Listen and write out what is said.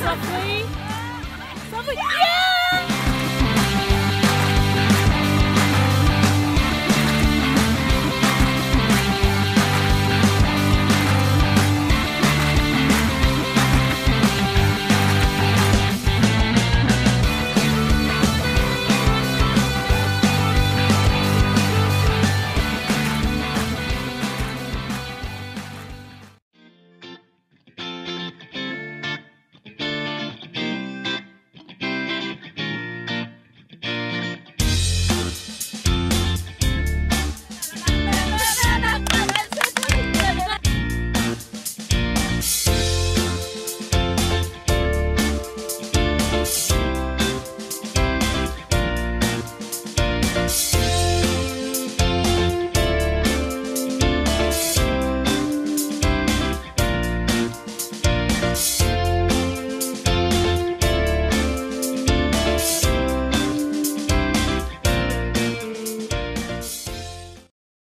Softly. Softly. Yeah!